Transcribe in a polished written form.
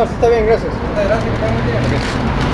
No, sí está bien, gracias. Gracias, que tengan un día.